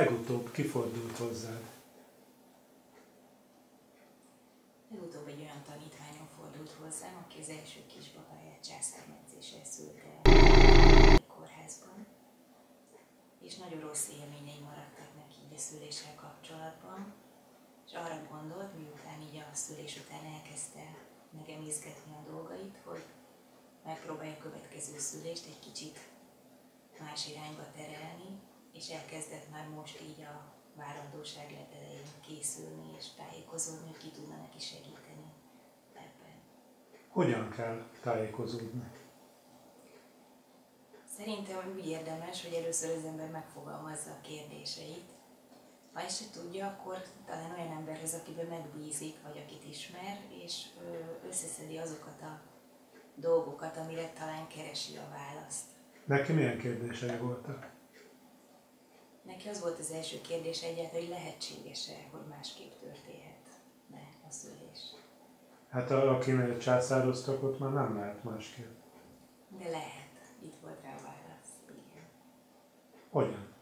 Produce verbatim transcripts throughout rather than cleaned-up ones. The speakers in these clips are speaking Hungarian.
Legutóbb kifordult hozzád? Legutóbb egy olyan tanítványom fordult hozzám, aki az első kisbabáját császármetszéssel szülte a kórházban, és nagyon rossz élményei maradtak neki így a szüléssel kapcsolatban, és arra gondolt, miután így a szülés után elkezdte megemészgetni a dolgait, hogy megpróbálja a következő szülést egy kicsit más irányba terelni, és elkezdett már most így a várandóság legelején készülni és tájékozódni, hogy ki tudna neki segíteni ebben. Hogyan kell tájékozódni? Szerintem úgy érdemes, hogy először az ember megfogalmazza a kérdéseit. Ha ezt se tudja, akkor talán olyan emberhez, akiben megbízik, vagy akit ismer, és összeszedi azokat a dolgokat, amire talán keresi a választ. Neki milyen kérdései voltak? Neki az volt az első kérdés egyáltalán, hogy lehetséges-e, hogy másképp történhetne a szülés. Hát akinél császároztak, ott már nem lehet másképp. De lehet. Itt volt rá a válasz. Igen. Hogyan?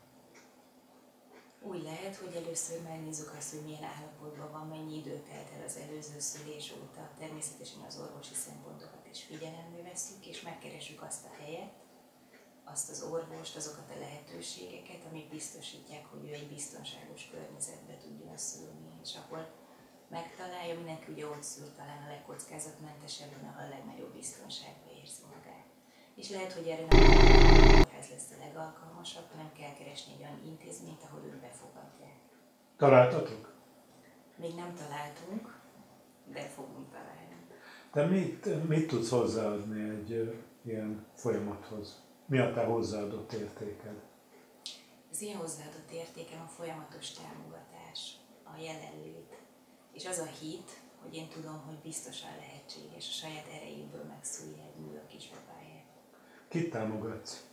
Úgy lehet, hogy először megnézzük azt, hogy milyen állapotban van, mennyi idő telt el az előző szülés óta. Természetesen az orvosi szempontokat is figyelembe vesszük, és megkeressük azt a helyet, azt az orvost, azokat a lehetőségeket, amik biztosítják, hogy ő egy biztonságos környezetbe tudjon szülni, és akkor megtalálja, mindenki ugye ott szül talán a legkockázatmentesebben, ahol a legnagyobb biztonságban érzi magát. És lehet, hogy erre nem ez lesz a legalkalmasabb, hanem kell keresni egy olyan intézményt, ahol őt befogadják. Találtatok? Még nem találtunk, de fogunk találni. De mit, mit tudsz hozzáadni egy ilyen folyamathoz? Mi a te hozzáadott értéked? Az én hozzáadott értékem a folyamatos támogatás, a jelenlét, és az a hit, hogy én tudom, hogy biztosan lehetséges a saját erejéből megszülje egy nő a kisbabáját. Kit támogatsz?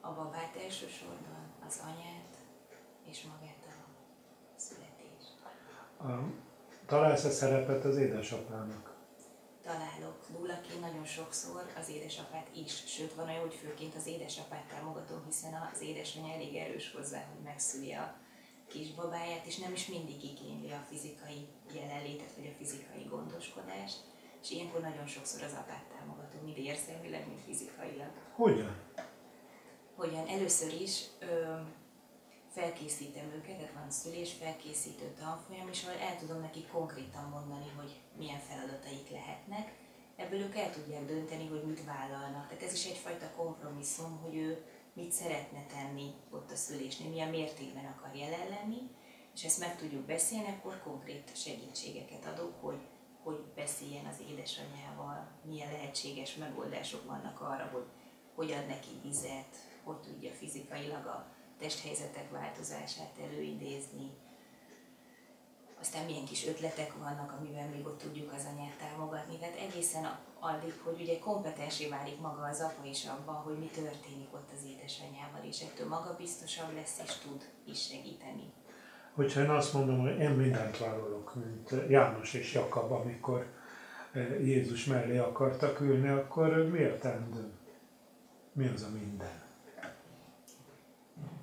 A babát elsősorban, az anyát és magát a születést. Találsz-e szerepet az édesapának? Találok. Dúlaként nagyon sokszor az édesapát is, sőt van olyan, hogy főként az édesapát támogatom, hiszen az édesanyja elég erős hozzá, hogy megszülje a kisbabáját, és nem is mindig igényli a fizikai jelenlétet, vagy a fizikai gondoskodást, és ilyenkor nagyon sokszor az apát támogatom, mind érzelmileg, mind fizikailag. Hogyan? Hogyan? Először is ö, felkészítem őket, tehát van szülés, felkészítő tanfolyam, és ahol el tudom neki konkrétan mondani, hogy milyen feladataik lehetnek, ebből ők el tudják dönteni, hogy mit vállalnak. Tehát ez is egyfajta kompromisszum, hogy ő mit szeretne tenni ott a szülésnél, milyen mértékben akar jelen lenni, és ezt meg tudjuk beszélni, akkor konkrét segítségeket adok, hogy, hogy beszéljen az édesanyjával, milyen lehetséges megoldások vannak arra, hogy hogy ad neki vizet, hogy tudja fizikailag a testhelyzetek változását előidézni. Aztán milyen kis ötletek vannak, amivel még ott tudjuk az anyát támogatni. Tehát egészen addig, hogy ugye kompetensé válik maga az apa is abban, hogy mi történik ott az édesanyjával, és ettől magabiztosabb lesz, és tud is segíteni. Hogyha én azt mondom, hogy én mindent vállalok, mint János és Jakab, amikor Jézus mellé akartak ülni, akkor miért teendő? Mi az a minden?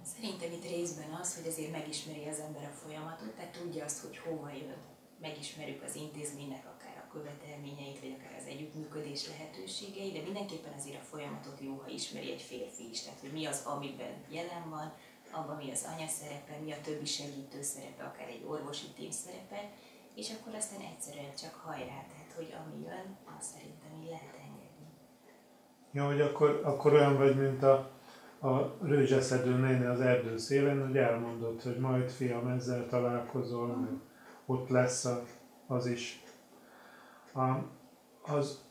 Szerintem itt részben az, hogy azért megismeri az ember a folyamatot, tehát tudja azt, hogy hova jön. Megismerjük az intézménynek akár a követelményeit, vagy akár az együttműködés lehetőségeit, de mindenképpen azért a folyamatot jó, ha ismeri egy férfi is. Tehát, hogy mi az, amiben jelen van, abban mi az anya szerepe, mi a többi segítő szerepe, akár egy orvosi tím szerepe, és akkor aztán egyszerűen csak hajrá, tehát, hogy ami jön, azt szerintem így lehet engedni. Ja, hogy akkor, akkor olyan vagy, mint a... a rőzseszedő néni az erdő szélén, hogy elmondott, hogy majd fiam ezzel találkozol, uh-huh. meg ott lesz a, az is. A, az,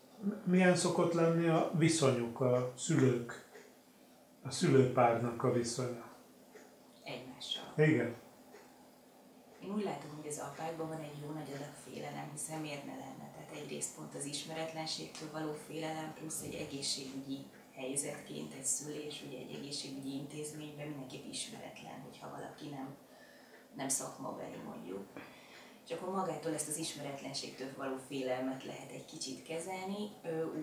milyen szokott lenni a viszonyuk, a szülők, a szülőpárnak a viszonya? Egymással. Igen. Én úgy látom, hogy az apákban van egy jó nagy adag félelem, hiszen miért ne lenne? Tehát egyrészt pont az ismeretlenségtől való félelem, plusz egy egészségügyi helyzetként egy szülés, ugye egy egészségügyi intézményben mindenképp ismeretlen, hogyha valaki nem, nem szakmabeli mondjuk. és akkor magától ezt az ismeretlenségtől való félelmet lehet egy kicsit kezelni,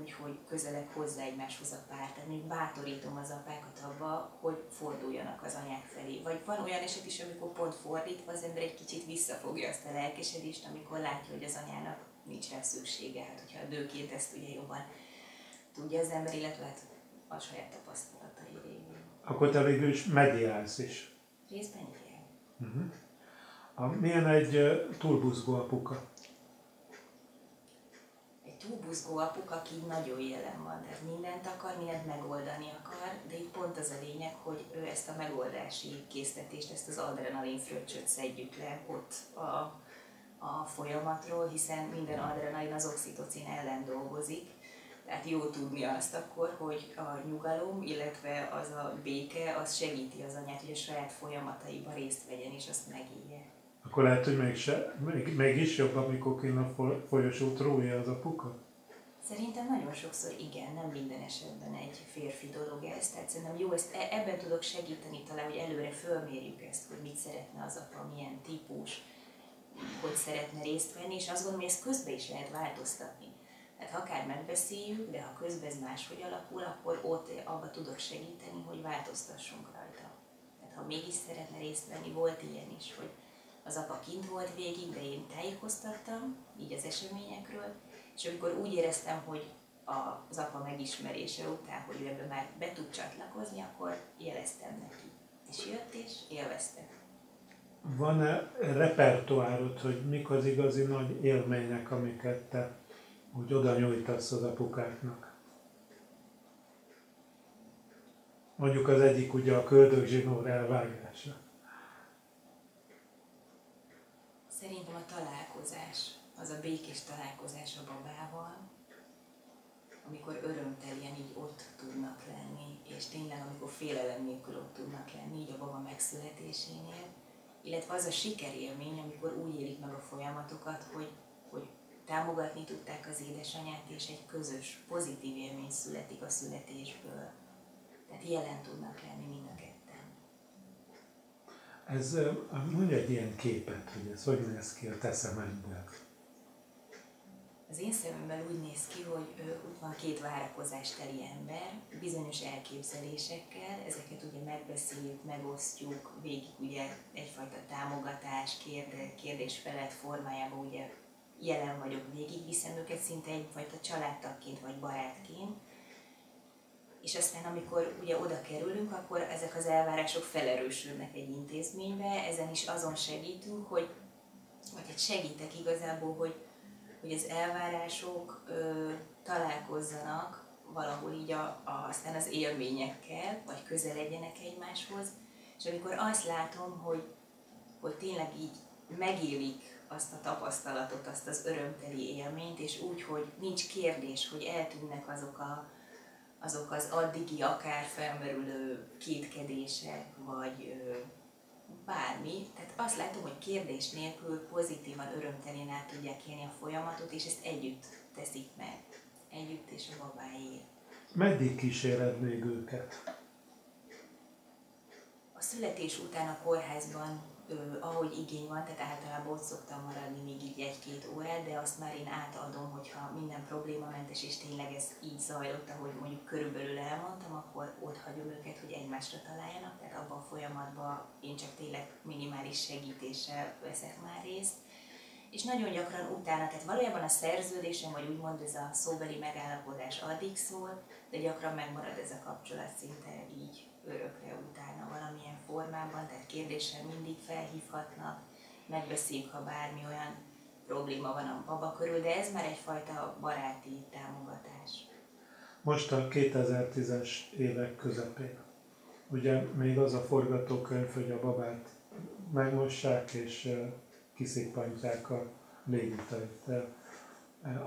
úgy, hogy közelebb hozzá egymáshoz a pár. Tehát még bátorítom az apákat abba, hogy forduljanak az anyák felé. Vagy van olyan eset is, amikor pont fordítva az ember egy kicsit visszafogja azt a lelkesedést, amikor látja, hogy az anyának nincs rá szüksége. Hát, hogyha a nőként ezt ugye jobban tudja az ember, illetve hát a saját tapasztalatai révén. Akkor te végül is mediálsz is. Részben igen. Uh-huh. A, milyen egy túlbuzgó apuka? Egy túlbuzgó apuka, aki nagyon jelen van, tehát mindent akar, mindent megoldani akar, de itt pont az a lényeg, hogy ő ezt a megoldási késztetést, ezt az adrenalin fröccsöt szedjük le ott a, a folyamatról, hiszen minden adrenalin az oxitocin ellen dolgozik. Tehát jó tudni azt akkor, hogy a nyugalom, illetve az a béke, az segíti az anyát, hogy a saját folyamataiba részt vegyen és azt megélje. Akkor lehet, hogy mégse, még, mégis jobb, amikor kint a folyosót rója az apuka? Szerintem nagyon sokszor igen, nem minden esetben egy férfi dolog ez. Tehát szerintem jó, ezt ebben tudok segíteni talán, hogy előre fölmérjük ezt, hogy mit szeretne az apa, milyen típus, hogy szeretne részt venni, és azt gondolom, hogy ezt közben is lehet változtatni. Tehát akár megbeszéljük, de ha közben ez máshogy alakul, akkor ott abba tudok segíteni, hogy változtassunk rajta. Tehát ha mégis szeretne részt venni, volt ilyen is, hogy az apa kint volt végig, de én tájékoztattam így az eseményekről, és amikor úgy éreztem, hogy az apa megismerése után, hogy ebbe már be tud csatlakozni, akkor jeleztem neki. És jött és élveztem. Van-e repertoárod, hogy mik az igazi nagy élmények, amiket te hogy oda nyújtasz az apukáknak? Mondjuk az egyik ugye a köldögzsinór elvágása. Szerintem a találkozás, az a békés találkozás a babával, amikor örömteljen így ott tudnak lenni, és tényleg amikor félelem nélkül ott tudnak lenni, így a baba megszületésénél, illetve az a sikerélmény, amikor úgy élik meg a folyamatokat, hogy, hogy támogatni tudták az édesanyát, és egy közös, pozitív élmény születik a születésből. Tehát jelen tudnak lenni mind a ketten. Ez, mondj egy ilyen képet, hogy ez hogy néz ki a te szemedből? Az én szememben úgy néz ki, hogy ott van két várakozásteli ember, bizonyos elképzelésekkel, ezeket ugye megbeszéljük, megosztjuk, végig ugye egyfajta támogatás, kérdés-felett formájában ugye jelen vagyok végig, viszem őket szinte egyfajta családtagként vagy barátként, és aztán amikor ugye oda kerülünk, akkor ezek az elvárások felerősülnek egy intézménybe, ezen is azon segítünk, hogy, vagy hát segítek igazából, hogy, hogy az elvárások ö, találkozzanak valahol így a, a, aztán az élményekkel, vagy közeledjenek egymáshoz, és amikor azt látom, hogy, hogy tényleg így megélik azt a tapasztalatot, azt az örömteli élményt, és úgy, hogy nincs kérdés, hogy eltűnnek azok, a, azok az addigi akár felmerülő kétkedések, vagy ö, bármi. Tehát azt látom, hogy kérdés nélkül pozitívan, örömtelén át tudják élni a folyamatot, és ezt együtt teszik meg. Együtt és a babáért. Meddig kíséred még őket? A születés után a kórházban, ahogy igény van, tehát általában ott szoktam maradni még így egy-két órát, de azt már én átadom, hogyha minden problémamentes, és tényleg ez így zajlott, ahogy mondjuk körülbelül elmondtam, akkor ott hagyom őket, hogy egymásra találjanak, tehát abban a folyamatban én csak tényleg minimális segítéssel veszek már részt. És nagyon gyakran utána, tehát valójában a szerződésem, vagy úgymond ez a szóbeli megállapodás addig szól, de gyakran megmarad ez a kapcsolat szinte így örökre utána valamilyen formában, tehát kérdéssel mindig felhívhatnak, megbeszéljük, ha bármi olyan probléma van a baba körül, de ez már egyfajta baráti támogatás. Most a kétezer-tízes évek közepén, ugye még az a forgatókönyv, hogy a babát megmossák és kiszippantják a légutait.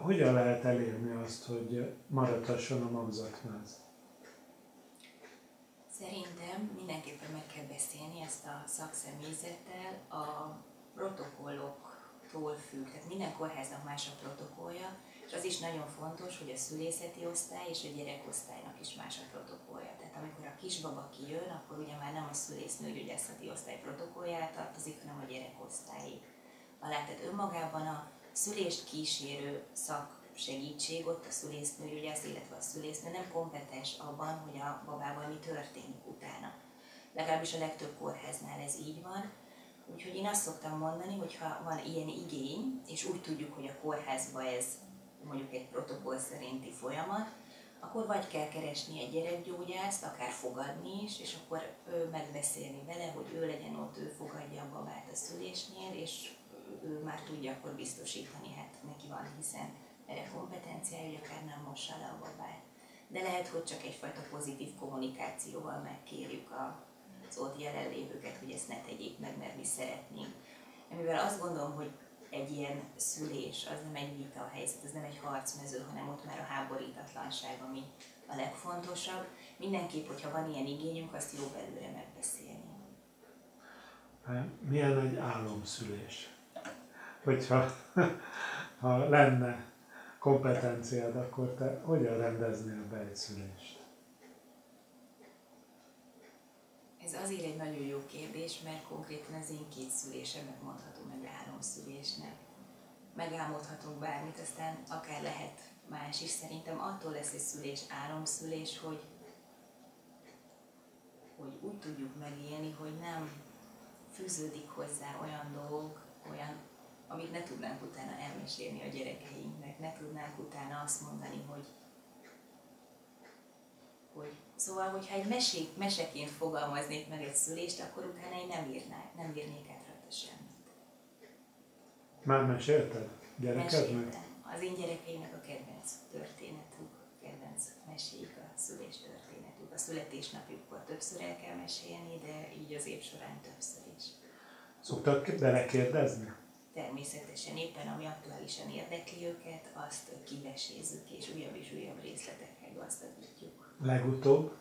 Hogyan lehet elérni azt, hogy maradhasson a magzatnáz? Szerintem mindenképpen meg kell beszélni ezt a szakszemélyzettel, a protokolloktól függ, tehát minden kórháznak más a protokollja, és az is nagyon fontos, hogy a szülészeti osztály és a gyerekosztálynak is más a protokollja. Tehát amikor a kisbaba kijön, akkor ugye már nem a szülésznő gyógyászati osztály protokollját tartozik, hanem a gyerekosztályé. alá, tehát önmagában a szülést kísérő szak segítség, ott a szülésznő ügyesz, illetve a szülésznő nem kompetens abban, hogy a babával mi történik utána. Legalábbis a legtöbb kórháznál ez így van. Úgyhogy én azt szoktam mondani, hogy ha van ilyen igény, és úgy tudjuk, hogy a kórházban ez mondjuk egy protokoll szerinti folyamat, akkor vagy kell keresni egy gyerekgyógyászt, akár fogadni is, és akkor ő megbeszélni vele, hogy ő legyen ott, ő fogadja a babát a szülésnél, és ő már tudja akkor biztosítani, hát neki van, hiszen erre kompetenciája, hogy akár nem mossa le a babát. De lehet, hogy csak egyfajta pozitív kommunikációval megkérjük az ott jelenlévőket, hogy ezt ne tegyék meg, mert mi szeretnénk. Mivel azt gondolom, hogy egy ilyen szülés, az nem egy vita a helyzet, az nem egy harcmező, hanem ott már a háborítatlanság, ami a legfontosabb. Mindenképp, hogyha van ilyen igényünk, azt jó belőle megbeszélni. Milyen egy álomszülés? Hogyha ha lenne kompetenciád, akkor te hogyan rendeznél be egy szülést? Ez azért egy nagyon jó kérdés, mert konkrétan az én két szülésemet mondhatom meg álomszülésnek. Megálmodhatunk bármit, aztán akár lehet más is. Szerintem attól lesz egy szülés álomszülés, hogy, hogy úgy tudjuk megélni, hogy nem fűződik hozzá olyan dolog, olyan, amit ne tudnánk utána elmesélni a gyerekeinknek, ne tudnánk utána azt mondani, hogy Hogy. Szóval, hogyha egy mesék, meseként fogalmaznék meg egy szülést, akkor utána én nem írnák, nem írnék át rajta semmit. Már mesélted? Gyerekednek? Az én gyerekeimnek a kedvenc történetük, kedvenc meséik a szülés történetük. A születésnapjukkor többször el kell mesélni, de így az év során többször is. Szoktak belekérdezni? Természetesen, éppen ami aktuálisan érdekli őket, azt kivesézzük, és újabb és újabb részletekkel gazdagítjuk. Legutóbb?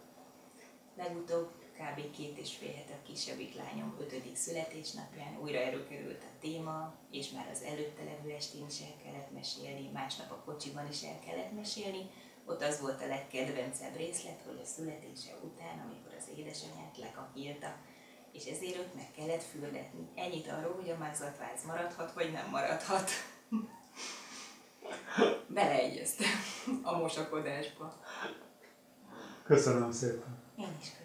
Legutóbb kb. két és fél hete a kisebbik lányom ötödik születésnapján újra előkerült a téma, és már az előtte levő estén is el kellett mesélni, másnap a kocsiban is el kellett mesélni. Ott az volt a legkedvencebb részlet, hogy a születése után, amikor az édesanyját lekapírta, és ezért őt meg kellett fürdetni. Ennyit arról, hogy a magzatváz maradhat, vagy nem maradhat. Beleegyeztem a mosakodásba. Köszönöm szépen. Én is köszönöm.